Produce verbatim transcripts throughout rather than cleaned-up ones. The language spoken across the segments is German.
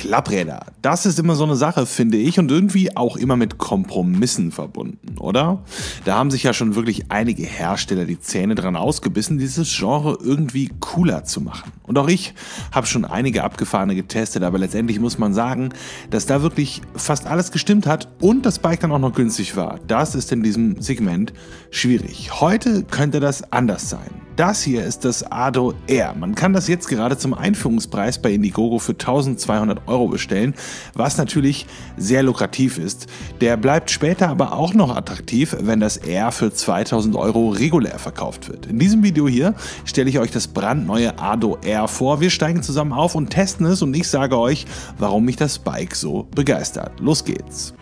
Klappräder. Das ist immer so eine Sache, finde ich, und irgendwie auch immer mit Kompromissen verbunden, oder? Da haben sich ja schon wirklich einige Hersteller die Zähne dran ausgebissen, dieses Genre irgendwie cooler zu machen. Und auch ich habe schon einige abgefahrene getestet, aber letztendlich muss man sagen, dass da wirklich fast alles gestimmt hat und das Bike dann auch noch günstig war. Das ist in diesem Segment schwierig. Heute könnte das anders sein. Das hier ist das A D O Air. Man kann das jetzt gerade zum Einführungspreis bei Indiegogo für tausendzweihundert Euro bestellen, was natürlich sehr lukrativ ist. Der bleibt später aber auch noch attraktiv, wenn das Air für zweitausend Euro regulär verkauft wird. In diesem Video hier stelle ich euch das brandneue A D O Air vor. Wir steigen zusammen auf und testen es und ich sage euch, warum mich das Bike so begeistert. Los geht's!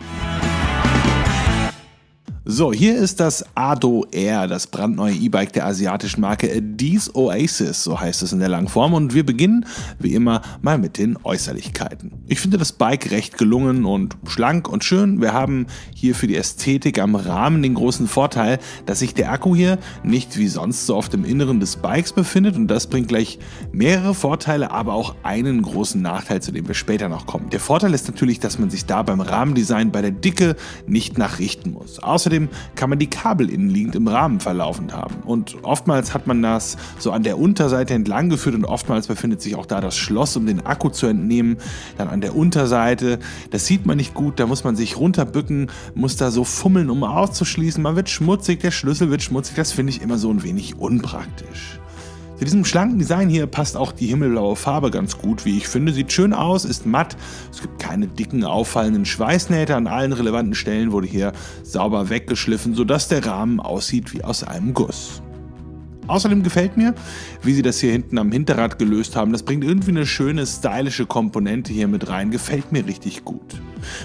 So, hier ist das A D O Air, das brandneue E-Bike der asiatischen Marke A Dece Oasis, so heißt es in der Langform. Und wir beginnen, wie immer, mal mit den Äußerlichkeiten. Ich finde das Bike recht gelungen und schlank und schön. Wir haben hier für die Ästhetik am Rahmen den großen Vorteil, dass sich der Akku hier nicht wie sonst so oft im Inneren des Bikes befindet. Und das bringt gleich mehrere Vorteile, aber auch einen großen Nachteil, zu dem wir später noch kommen. Der Vorteil ist natürlich, dass man sich da beim Rahmendesign bei der Dicke nicht nachrichten muss. Außerdem kann man die Kabel innenliegend im Rahmen verlaufend haben. Und oftmals hat man das so an der Unterseite entlang geführt und oftmals befindet sich auch da das Schloss, um den Akku zu entnehmen. Dann an der Unterseite, das sieht man nicht gut, da muss man sich runterbücken, muss da so fummeln, um auszuschließen. Man wird schmutzig, der Schlüssel wird schmutzig, das finde ich immer so ein wenig unpraktisch. Zu diesem schlanken Design hier passt auch die himmelblaue Farbe ganz gut, wie ich finde. Sieht schön aus, ist matt, es gibt keine dicken, auffallenden Schweißnähte. An allen relevanten Stellen wurde hier sauber weggeschliffen, sodass der Rahmen aussieht wie aus einem Guss. Außerdem gefällt mir, wie sie das hier hinten am Hinterrad gelöst haben. Das bringt irgendwie eine schöne, stylische Komponente hier mit rein. Gefällt mir richtig gut.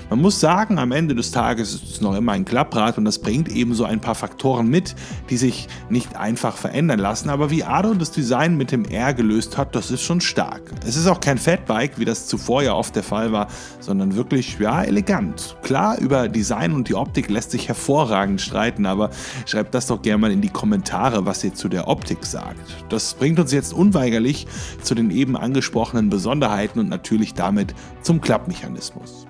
Man muss sagen, am Ende des Tages ist es noch immer ein Klapprad und das bringt eben so ein paar Faktoren mit, die sich nicht einfach verändern lassen. Aber wie A D O das Design mit dem Air gelöst hat, das ist schon stark. Es ist auch kein Fatbike, wie das zuvor ja oft der Fall war, sondern wirklich, ja, elegant. Klar, über Design und die Optik lässt sich hervorragend streiten, aber schreibt das doch gerne mal in die Kommentare, was ihr zu der Optik sagt. Das bringt uns jetzt unweigerlich zu den eben angesprochenen Besonderheiten und natürlich damit zum Klappmechanismus.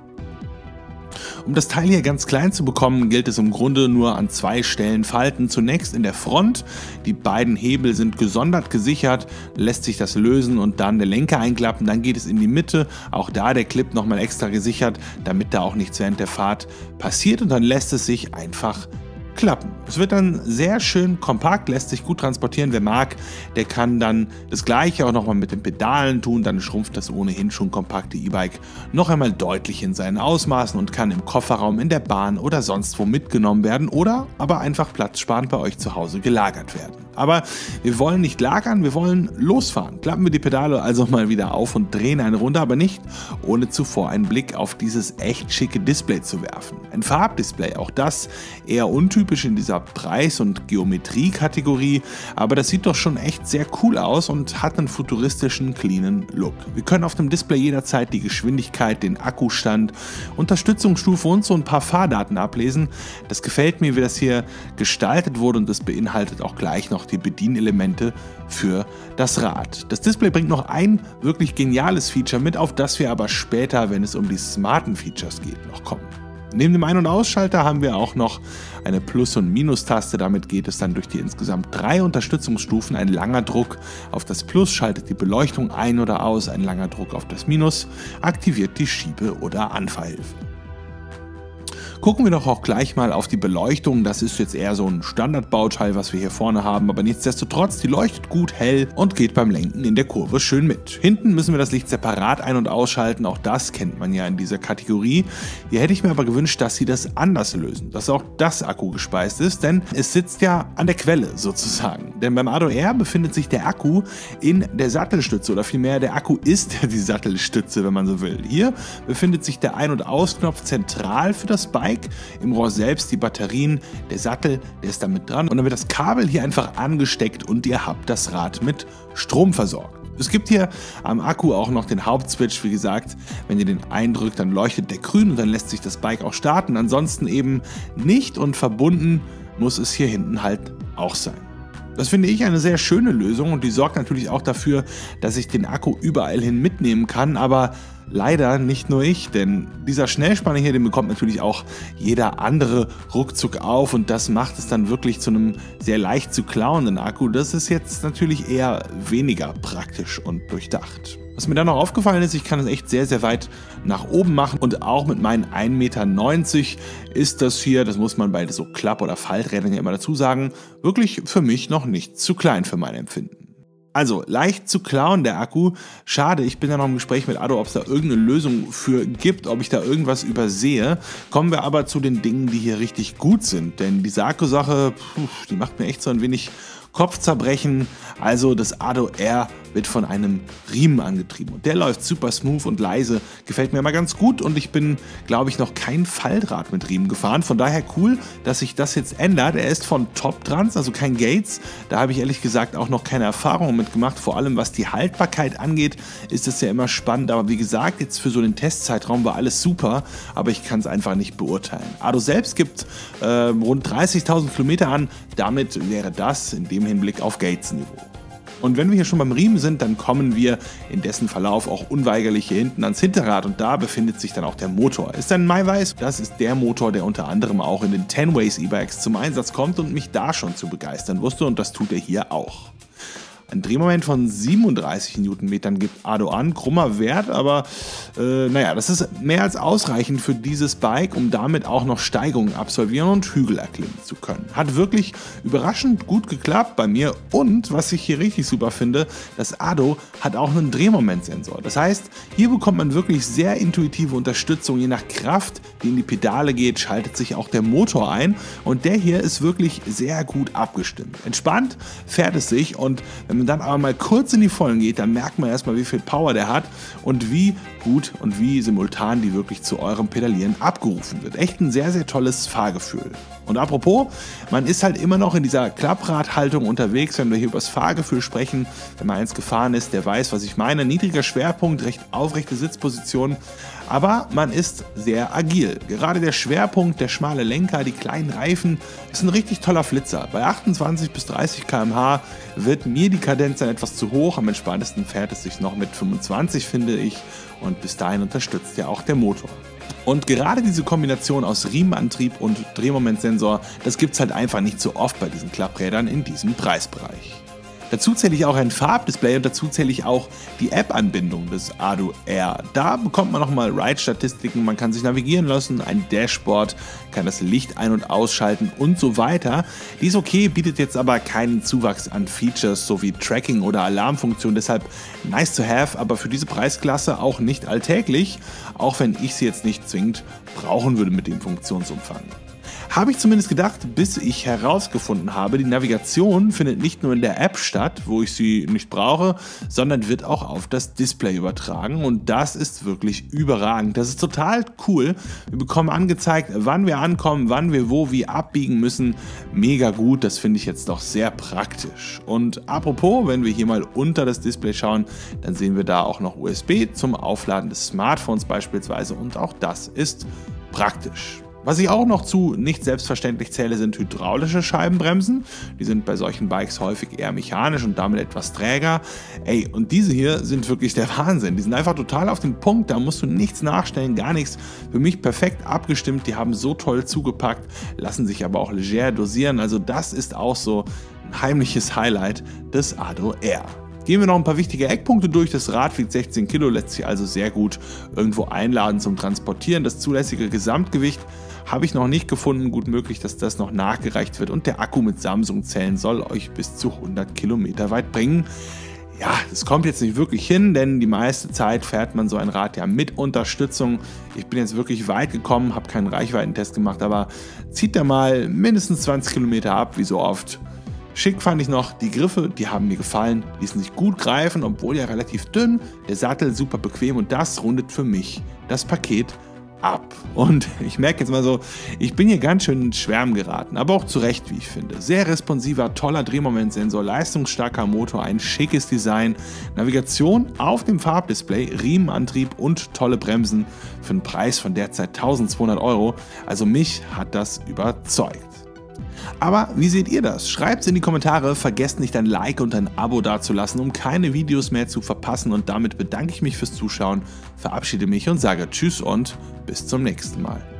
Um das Teil hier ganz klein zu bekommen, gilt es im Grunde nur an zwei Stellen Falten. Zunächst in der Front, die beiden Hebel sind gesondert gesichert, lässt sich das lösen und dann der Lenker einklappen, dann geht es in die Mitte, auch da der Clip nochmal extra gesichert, damit da auch nichts während der Fahrt passiert und dann lässt es sich einfach klappen. Es wird dann sehr schön kompakt, lässt sich gut transportieren. Wer mag, der kann dann das Gleiche auch nochmal mit den Pedalen tun. Dann schrumpft das ohnehin schon kompakte E-Bike noch einmal deutlich in seinen Ausmaßen und kann im Kofferraum, in der Bahn oder sonst wo mitgenommen werden oder aber einfach platzsparend bei euch zu Hause gelagert werden. Aber wir wollen nicht lagern, wir wollen losfahren. Klappen wir die Pedale also mal wieder auf und drehen eine Runde, aber nicht, ohne zuvor einen Blick auf dieses echt schicke Display zu werfen. Ein Farbdisplay, auch das eher untypisch in dieser Preis- und Geometriekategorie, aber das sieht doch schon echt sehr cool aus und hat einen futuristischen, cleanen Look. Wir können auf dem Display jederzeit die Geschwindigkeit, den Akkustand, Unterstützungsstufe und so ein paar Fahrdaten ablesen. Das gefällt mir, wie das hier gestaltet wurde und das beinhaltet auch gleich noch die Bedienelemente für das Rad. Das Display bringt noch ein wirklich geniales Feature mit, auf das wir aber später, wenn es um die smarten Features geht, noch kommen. Neben dem Ein- und Ausschalter haben wir auch noch eine Plus- und Minus-Taste. Damit geht es dann durch die insgesamt drei Unterstützungsstufen. Ein langer Druck auf das Plus schaltet die Beleuchtung ein oder aus, ein langer Druck auf das Minus aktiviert die Schiebe- oder Anfahrhilfe. Gucken wir doch auch gleich mal auf die Beleuchtung. Das ist jetzt eher so ein Standardbauteil, was wir hier vorne haben, aber nichtsdestotrotz, die leuchtet gut hell und geht beim Lenken in der Kurve schön mit. Hinten müssen wir das Licht separat ein- und ausschalten, auch das kennt man ja in dieser Kategorie. Hier hätte ich mir aber gewünscht, dass sie das anders lösen, dass auch das Akku gespeist ist, denn es sitzt ja an der Quelle sozusagen. Denn beim A D O Air befindet sich der Akku in der Sattelstütze oder vielmehr der Akku ist die Sattelstütze, wenn man so will. Hier befindet sich der Ein- und Ausknopf zentral für das Bike. Im Rohr selbst die Batterien, der Sattel, der ist damit dran und dann wird das Kabel hier einfach angesteckt und ihr habt das Rad mit Strom versorgt. Es gibt hier am Akku auch noch den Hauptswitch, wie gesagt, wenn ihr den eindrückt, dann leuchtet der grün und dann lässt sich das Bike auch starten, ansonsten eben nicht und verbunden muss es hier hinten halt auch sein. Das finde ich eine sehr schöne Lösung und die sorgt natürlich auch dafür, dass ich den Akku überall hin mitnehmen kann, aber Leider nicht nur ich, denn dieser Schnellspanner hier, den bekommt natürlich auch jeder andere ruckzuck auf und das macht es dann wirklich zu einem sehr leicht zu klauenden Akku. Das ist jetzt natürlich eher weniger praktisch und durchdacht. Was mir dann noch aufgefallen ist, ich kann es echt sehr, sehr weit nach oben machen und auch mit meinen ein Meter neunzig ist das hier, das muss man bei so Klapp- oder Falträdern ja immer dazu sagen, wirklich für mich noch nicht zu klein für mein Empfinden. Also, leicht zu klauen der Akku. Schade, ich bin ja noch im Gespräch mit A D O, ob es da irgendeine Lösung für gibt, ob ich da irgendwas übersehe. Kommen wir aber zu den Dingen, die hier richtig gut sind, denn diese Akkusache, pf, die macht mir echt so ein wenig Kopfzerbrechen. Also das A D O Air wird von einem Riemen angetrieben und der läuft super smooth und leise, gefällt mir immer ganz gut und ich bin, glaube ich, noch kein Faltrad mit Riemen gefahren, von daher cool, dass sich das jetzt ändert. Er ist von Top-Trans, also kein Gates, da habe ich ehrlich gesagt auch noch keine Erfahrung mitgemacht, vor allem was die Haltbarkeit angeht, ist das ja immer spannend, aber wie gesagt, jetzt für so den Testzeitraum war alles super, aber ich kann es einfach nicht beurteilen. A D O selbst gibt äh, rund dreißigtausend Kilometer an, damit wäre das in dem Hinblick auf Gates-Niveau. Und wenn wir hier schon beim Riemen sind, dann kommen wir in dessen Verlauf auch unweigerlich hier hinten ans Hinterrad und da befindet sich dann auch der Motor. Ist ein MyVice, das ist der Motor, der unter anderem auch in den Tenways E-Bikes zum Einsatz kommt und mich da schon zu begeistern wusste und das tut er hier auch. Ein Drehmoment von siebenunddreißig Newtonmetern gibt A D O an, krummer Wert, aber äh, naja, das ist mehr als ausreichend für dieses Bike, um damit auch noch Steigungen absolvieren und Hügel erklimmen zu können. Hat wirklich überraschend gut geklappt bei mir und, was ich hier richtig super finde, das A D O hat auch einen Drehmomentsensor. Das heißt, hier bekommt man wirklich sehr intuitive Unterstützung, je nach Kraft, die in die Pedale geht, schaltet sich auch der Motor ein und der hier ist wirklich sehr gut abgestimmt. Entspannt fährt es sich und wenn man dann aber mal kurz in die Vollen geht, dann merkt man erstmal, wie viel Power der hat und wie gut und wie simultan die wirklich zu eurem Pedalieren abgerufen wird. Echt ein sehr, sehr tolles Fahrgefühl. Und apropos, man ist halt immer noch in dieser Klappradhaltung unterwegs, wenn wir hier über das Fahrgefühl sprechen. Wenn man eins gefahren ist, der weiß, was ich meine. Niedriger Schwerpunkt, recht aufrechte Sitzposition, aber man ist sehr agil. Gerade der Schwerpunkt, der schmale Lenker, die kleinen Reifen, ist ein richtig toller Flitzer. Bei achtundzwanzig bis dreißig Kilometer pro Stunde wird mir die Kadenz dann etwas zu hoch. Am entspanntesten fährt es sich noch mit fünfundzwanzig, finde ich. Und bis dahin unterstützt ja auch der Motor. Und gerade diese Kombination aus Riemenantrieb und Drehmomentsensor, das gibt es halt einfach nicht so oft bei diesen Klapprädern in diesem Preisbereich. Dazu zähle ich auch ein Farbdisplay und dazu zähle ich auch die App-Anbindung des A D O Air. Da bekommt man nochmal Ride-Statistiken, man kann sich navigieren lassen, ein Dashboard, kann das Licht ein- und ausschalten und so weiter. Die ist okay, bietet jetzt aber keinen Zuwachs an Features sowie Tracking oder Alarmfunktion, deshalb nice to have, aber für diese Preisklasse auch nicht alltäglich, auch wenn ich sie jetzt nicht zwingend brauchen würde mit dem Funktionsumfang. Habe ich zumindest gedacht, bis ich herausgefunden habe, die Navigation findet nicht nur in der App statt, wo ich sie nicht brauche, sondern wird auch auf das Display übertragen und das ist wirklich überragend. Das ist total cool. Wir bekommen angezeigt, wann wir ankommen, wann wir wo wie abbiegen müssen. Mega gut, das finde ich jetzt doch sehr praktisch. Und apropos, wenn wir hier mal unter das Display schauen, dann sehen wir da auch noch U S B zum Aufladen des Smartphones beispielsweise und auch das ist praktisch. Was ich auch noch zu nicht selbstverständlich zähle, sind hydraulische Scheibenbremsen. Die sind bei solchen Bikes häufig eher mechanisch und damit etwas träger. Ey, und diese hier sind wirklich der Wahnsinn. Die sind einfach total auf den Punkt, da musst du nichts nachstellen, gar nichts. Für mich perfekt abgestimmt, die haben so toll zugepackt, lassen sich aber auch leger dosieren. Also das ist auch so ein heimliches Highlight des A D O Air. Gehen wir noch ein paar wichtige Eckpunkte durch. Das Rad wiegt sechzehn Kilo, lässt sich also sehr gut irgendwo einladen zum Transportieren. Das zulässige Gesamtgewicht habe ich noch nicht gefunden, gut möglich, dass das noch nachgereicht wird und der Akku mit Samsung-Zellen soll euch bis zu hundert Kilometer weit bringen. Ja, das kommt jetzt nicht wirklich hin, denn die meiste Zeit fährt man so ein Rad ja mit Unterstützung. Ich bin jetzt wirklich weit gekommen, habe keinen Reichweitentest gemacht, aber zieht da mal mindestens zwanzig Kilometer ab, wie so oft. Schick fand ich noch die Griffe, die haben mir gefallen, ließen sich gut greifen, obwohl ja relativ dünn, der Sattel super bequem und das rundet für mich das Paket ab. Und ich merke jetzt mal so, ich bin hier ganz schön in Schwärmen geraten, aber auch zu Recht, wie ich finde. Sehr responsiver, toller Drehmomentsensor, leistungsstarker Motor, ein schickes Design, Navigation auf dem Farbdisplay, Riemenantrieb und tolle Bremsen für einen Preis von derzeit tausendzweihundert Euro. Also mich hat das überzeugt. Aber wie seht ihr das? Schreibt es in die Kommentare, vergesst nicht ein Like und ein Abo dazulassen, um keine Videos mehr zu verpassen, und damit bedanke ich mich fürs Zuschauen, verabschiede mich und sage Tschüss und bis zum nächsten Mal.